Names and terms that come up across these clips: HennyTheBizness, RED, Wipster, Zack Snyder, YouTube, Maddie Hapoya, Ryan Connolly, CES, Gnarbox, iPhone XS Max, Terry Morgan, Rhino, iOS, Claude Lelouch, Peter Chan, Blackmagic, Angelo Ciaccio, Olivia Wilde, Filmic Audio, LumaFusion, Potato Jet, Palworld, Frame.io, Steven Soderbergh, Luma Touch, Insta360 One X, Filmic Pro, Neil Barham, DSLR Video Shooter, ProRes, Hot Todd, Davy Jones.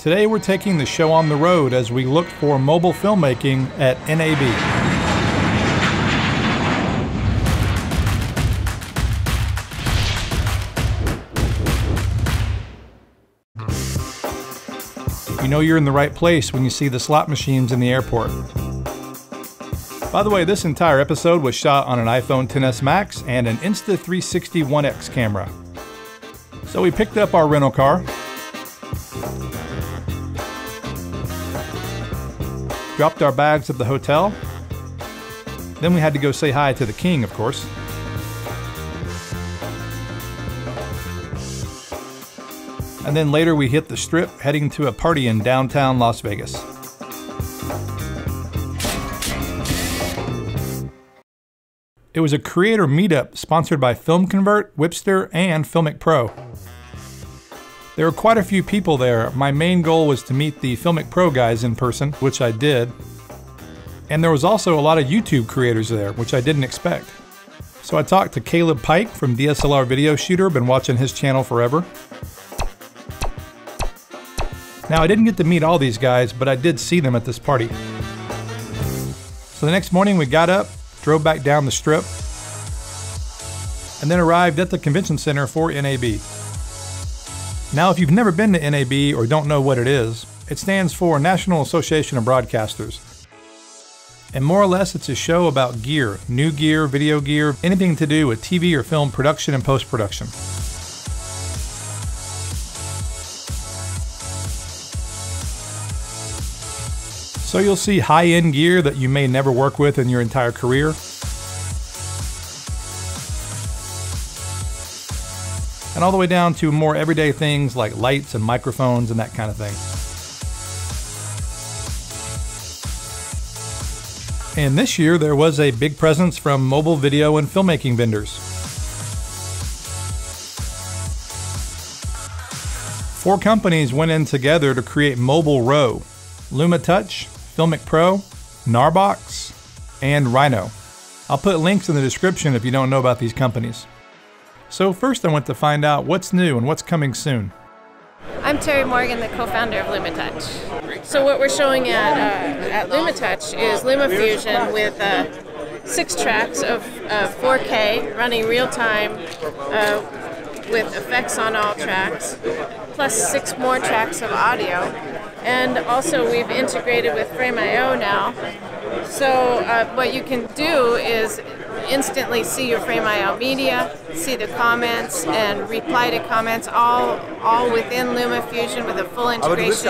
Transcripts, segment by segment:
Today we're taking the show on the road as we look for mobile filmmaking at NAB. You know you're in the right place when you see the slot machines in the airport. By the way, this entire episode was shot on an iPhone XS Max and an Insta360 One X camera. So we picked up our rental car, dropped our bags at the hotel, then we had to go say hi to the king, of course. And then later we hit the strip, heading to a party in downtown Las Vegas. It was a creator meetup sponsored by FilmConvert, Wipster, and Filmic Pro. There were quite a few people there. My main goal was to meet the Filmic Pro guys in person, which I did. And there was also a lot of YouTube creators there, which I didn't expect. So I talked to Caleb Pike from DSLR Video Shooter, been watching his channel forever. Now, I didn't get to meet all these guys, but I did see them at this party. So the next morning we got up, drove back down the strip, and then arrived at the convention center for NAB. Now, if you've never been to NAB or don't know what it is, it stands for National Association of Broadcasters. And more or less it's a show about gear, new gear, video gear, anything to do with TV or film production and post-production. So you'll see high-end gear that you may never work with in your entire career. And all the way down to more everyday things like lights and microphones and that kind of thing. And this year there was a big presence from mobile video and filmmaking vendors. 4 companies went in together to create Mobile Row: Luma Touch, Filmic Pro, Gnarbox, and Rhino. I'll put links in the description if you don't know about these companies. So first I went to find out what's new and what's coming soon. I'm Terry Morgan, the co-founder of Luma Touch. So what we're showing at Luma Touch is LumaFusion with 6 tracks of 4K running real time with effects on all tracks, plus 6 more tracks of audio. And also we've integrated with Frame.io now, so what you can do is instantly see your Frame.io media, see the comments, and reply to comments, all within LumaFusion with a full integration.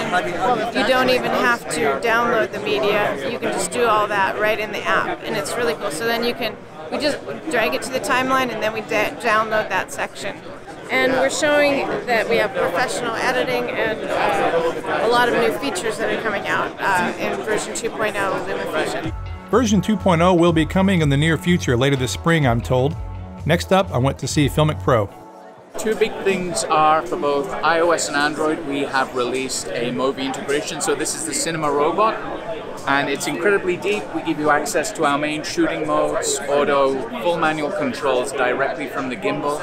You don't even have to download the media, you can just do all that right in the app, and it's really cool. So then you can, we just drag it to the timeline and then we download that section. And we're showing that we have professional editing and a lot of new features that are coming out in version 2.0 of LumaFusion. Version 2.0 will be coming in the near future, later this spring, I'm told. Next up, I went to see Filmic Pro. 2 big things are, for both iOS and Android, we have released a MoVI integration. So this is the cinema robot, and it's incredibly deep. We give you access to our main shooting modes, auto, full manual controls directly from the gimbal.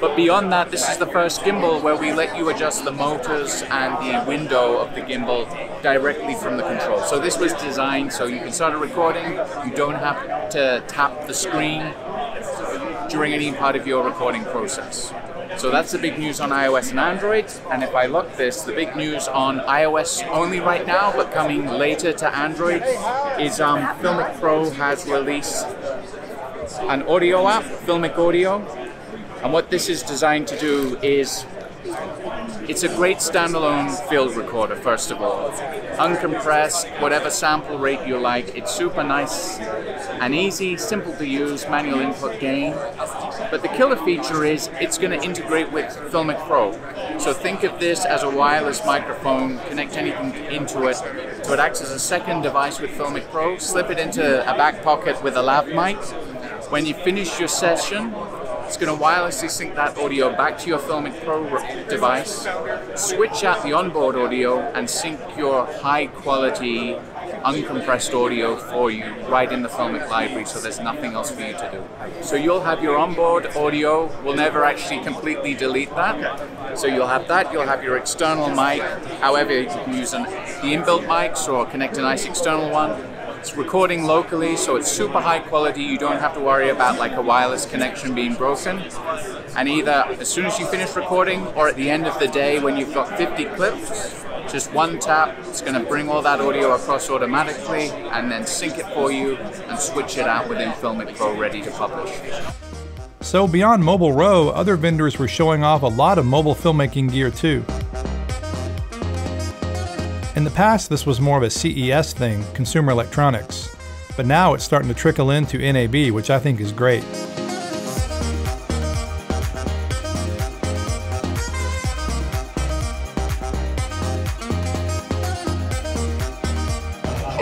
But beyond that, this is the first gimbal where we let you adjust the motors and the window of the gimbal directly from the control. So this was designed so you can start a recording, you don't have to tap the screen during any part of your recording process. So that's the big news on iOS and Android. And if I look this, the big news on iOS only right now, but coming later to Android, is Filmic Pro has released an audio app, Filmic Audio. And what this is designed to do is, it's a great standalone field recorder, first of all. Uncompressed, whatever sample rate you like, it's super nice and easy, simple to use, manual input gain. But the killer feature is, it's gonna integrate with Filmic Pro. So think of this as a wireless microphone, connect anything into it, so it acts as a second device with Filmic Pro, slip it into a back pocket with a lav mic. When you finish your session, it's going to wirelessly sync that audio back to your Filmic Pro device, switch out the onboard audio, and sync your high-quality uncompressed audio for you right in the Filmic library, so there's nothing else for you to do. So you'll have your onboard audio, we'll never actually completely delete that. So you'll have that, you'll have your external mic, however you can use the inbuilt mics or connect a nice external one. It's recording locally, so it's super high quality. You don't have to worry about like a wireless connection being broken. And either as soon as you finish recording or at the end of the day when you've got 50 clips, just one tap, it's going to bring all that audio across automatically and then sync it for you and switch it out within Filmic Pro, ready to publish. So beyond Mobile Row, other vendors were showing off a lot of mobile filmmaking gear too. In the past, this was more of a CES thing, consumer electronics, but now it's starting to trickle into NAB, which I think is great.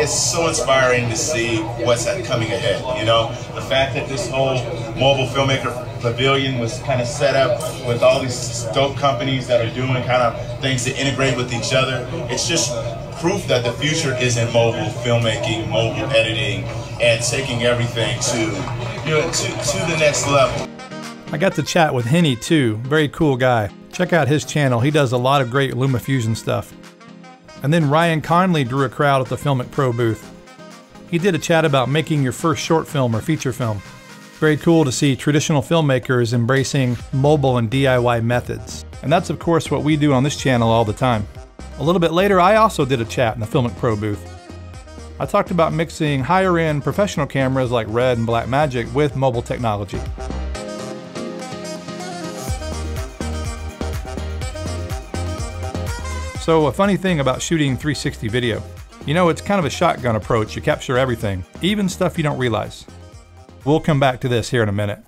It's so inspiring to see what's coming ahead, you know? The fact that this whole mobile filmmaker pavilion was kind of set up with all these dope companies that are doing kind of things that integrate with each other. It's just proof that the future is in mobile filmmaking, mobile editing, and taking everything to the next level. I got to chat with Henny too, very cool guy. Check out his channel, he does a lot of great LumaFusion stuff. And then Ryan Connolly drew a crowd at the Filmic Pro booth. He did a chat about making your first short film or feature film. Very cool to see traditional filmmakers embracing mobile and DIY methods. And that's of course what we do on this channel all the time. A little bit later, I also did a chat in the Filmic Pro booth. I talked about mixing higher-end professional cameras like RED and Blackmagic with mobile technology. So a funny thing about shooting 360 video. You know, it's kind of a shotgun approach. You capture everything, even stuff you don't realize. We'll come back to this here in a minute.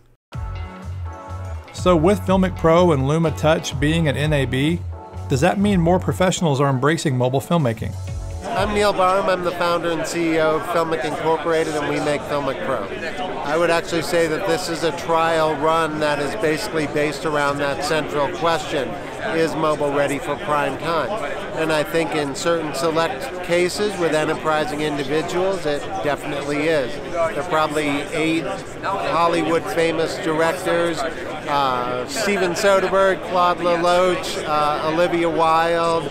So with Filmic Pro and Luma Touch being at NAB, does that mean more professionals are embracing mobile filmmaking? I'm Neil Barham, I'm the founder and CEO of Filmic Incorporated, and we make Filmic Pro. I would actually say that this is a trial run that is basically based around that central question, is mobile ready for prime time? And I think in certain select cases with enterprising individuals, it definitely is. There are probably 8 Hollywood famous directors, Steven Soderbergh, Claude Lelouch, Olivia Wilde,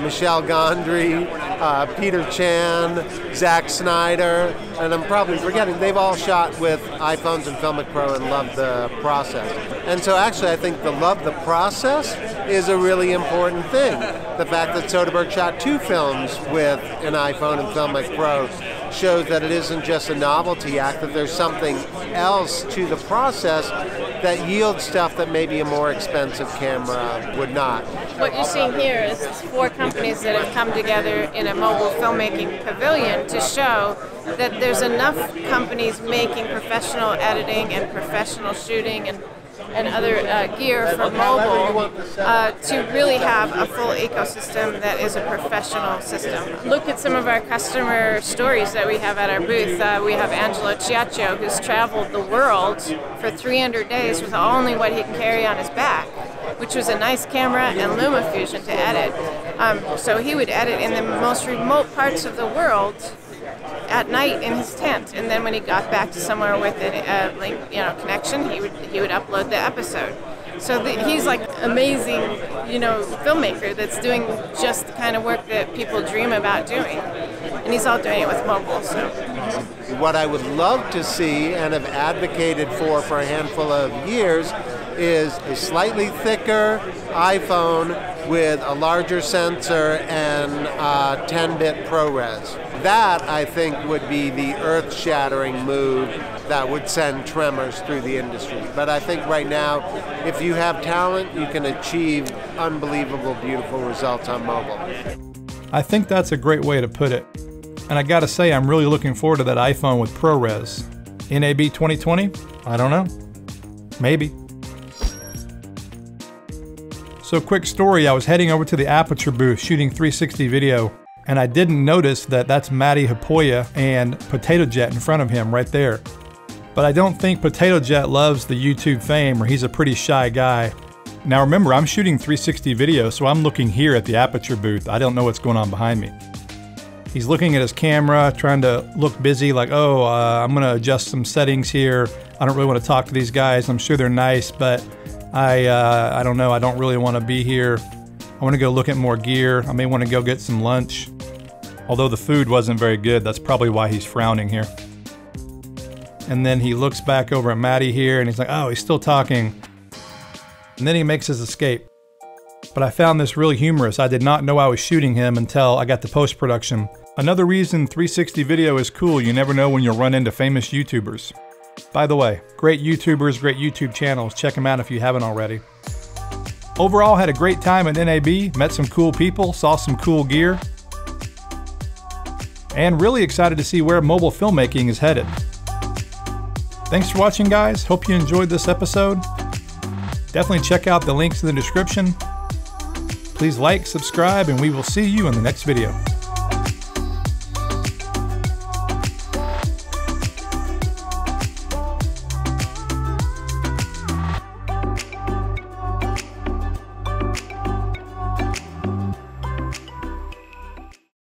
Michelle Gondry, Peter Chan, Zack Snyder, and I'm probably forgetting, they've all shot with iPhones and Filmic Pro and loved the process. And so actually I think the love the process is a really important thing. The fact that Soderbergh shot 2 films with an iPhone and Filmic Pro shows that it isn't just a novelty act, that there's something else to the process that yields stuff that maybe a more expensive camera would not. What you're seeing here is 4 companies that have come together in a mobile filmmaking pavilion to show that there's enough companies making professional editing and professional shooting and other gear for mobile to really have a full ecosystem that is a professional system. Look at some of our customer stories that we have at our booth. We have Angelo Ciaccio, who's traveled the world for 300 days with only what he can carry on his back, which was a nice camera and LumaFusion to edit. So he would edit in the most remote parts of the world at night in his tent, and then when he got back to somewhere with a link, connection, he would upload the episode. So he's like amazing, filmmaker that's doing just the kind of work that people dream about doing, and he's all doing it with mobile. So what I would love to see and have advocated for a handful of years is a slightly thicker iPhone with a larger sensor and 10-bit ProRes. That, I think, would be the earth-shattering move that would send tremors through the industry. But I think right now, if you have talent, you can achieve unbelievable, beautiful results on mobile. I think that's a great way to put it. And I gotta say, I'm really looking forward to that iPhone with ProRes. NAB 2020? I don't know. Maybe. So quick story, I was heading over to the Aputure booth shooting 360 video, and I didn't notice that that's Maddie Hapoya and Potato Jet in front of him right there. But I don't think Potato Jet loves the YouTube fame, or he's a pretty shy guy. Now remember, I'm shooting 360 video, so I'm looking here at the Aputure booth. I don't know what's going on behind me. He's looking at his camera, trying to look busy, like, oh, I'm gonna adjust some settings here. I don't really wanna talk to these guys. I'm sure they're nice, but I don't know, I don't really wanna be here. I wanna go look at more gear. I may wanna go get some lunch. Although the food wasn't very good, that's probably why he's frowning here. And then he looks back over at Maddie here and he's like, oh, he's still talking. And then he makes his escape. But I found this really humorous. I did not know I was shooting him until I got to post-production. Another reason 360 video is cool, you never know when you'll run into famous YouTubers. By the way, great YouTubers, great YouTube channels. Check them out if you haven't already. Overall, had a great time at NAB, met some cool people, saw some cool gear, and really excited to see where mobile filmmaking is headed. Thanks for watching, guys. Hope you enjoyed this episode. Definitely check out the links in the description. Please like, subscribe, and we will see you in the next video.